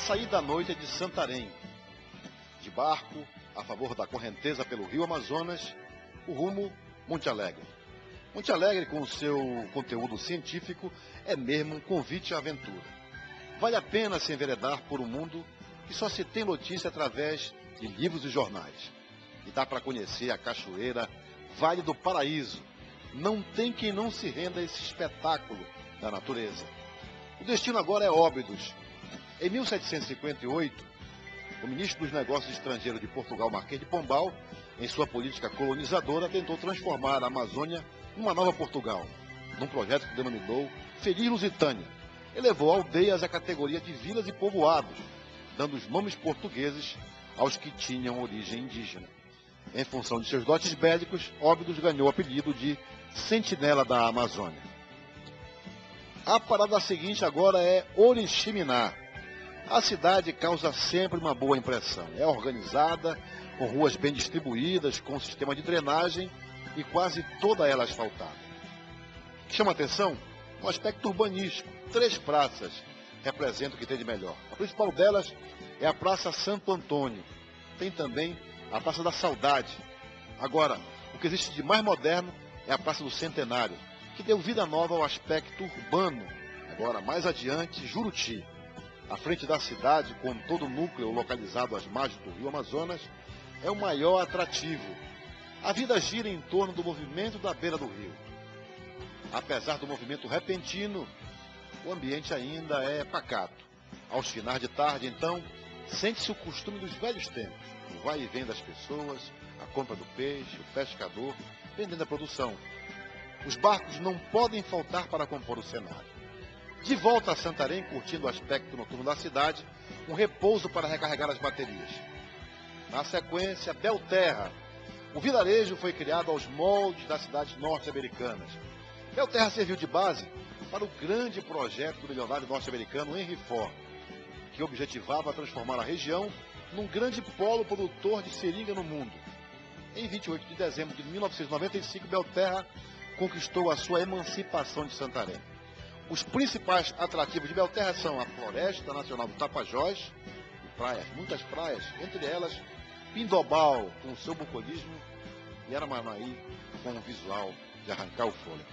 A saída à noite é de Santarém. De barco, a favor da correnteza pelo rio Amazonas, o rumo Monte Alegre. Monte Alegre, com seu conteúdo científico, é mesmo um convite à aventura. Vale a pena se enveredar por um mundo que só se tem notícia através de livros e jornais. E dá para conhecer a cachoeira Vale do Paraíso. Não tem quem não se renda a esse espetáculo da natureza. O destino agora é Óbidos. Em 1758, o ministro dos Negócios Estrangeiros de Portugal, Marquês de Pombal, em sua política colonizadora, tentou transformar a Amazônia numa nova Portugal, num projeto que denominou Feliz Lusitânia. Elevou aldeias à categoria de vilas e povoados, dando os nomes portugueses aos que tinham origem indígena. Em função de seus dotes bélicos, Óbidos ganhou o apelido de Sentinela da Amazônia. A parada seguinte agora é Oriximiná. A cidade causa sempre uma boa impressão. É organizada, com ruas bem distribuídas, com um sistema de drenagem e quase toda ela asfaltada. O que chama atenção é o aspecto urbanístico. Três praças representam o que tem de melhor. A principal delas é a Praça Santo Antônio. Tem também a Praça da Saudade. Agora, o que existe de mais moderno é a Praça do Centenário, que deu vida nova ao aspecto urbano. Agora, mais adiante, Juruti. À frente da cidade, com todo o núcleo localizado às margens do rio Amazonas, é o maior atrativo. A vida gira em torno do movimento da beira do rio. Apesar do movimento repentino, o ambiente ainda é pacato. Aos finais de tarde, então, sente-se o costume dos velhos tempos. O vai e vem das pessoas, a compra do peixe, o pescador, vendendo a produção. Os barcos não podem faltar para compor o cenário. De volta a Santarém, curtindo o aspecto noturno da cidade, um repouso para recarregar as baterias. Na sequência, Belterra. O vilarejo foi criado aos moldes das cidades norte-americanas. Belterra serviu de base para o grande projeto do milionário norte-americano Henry Ford, que objetivava transformar a região num grande polo produtor de seringa no mundo. Em 28 de dezembro de 1995, Belterra conquistou a sua emancipação de Santarém. Os principais atrativos de Belterra são a Floresta Nacional do Tapajós, praias, muitas praias, entre elas Pindobal, com seu bucolismo, e Aramanaí, com um visual de arrancar o fôlego.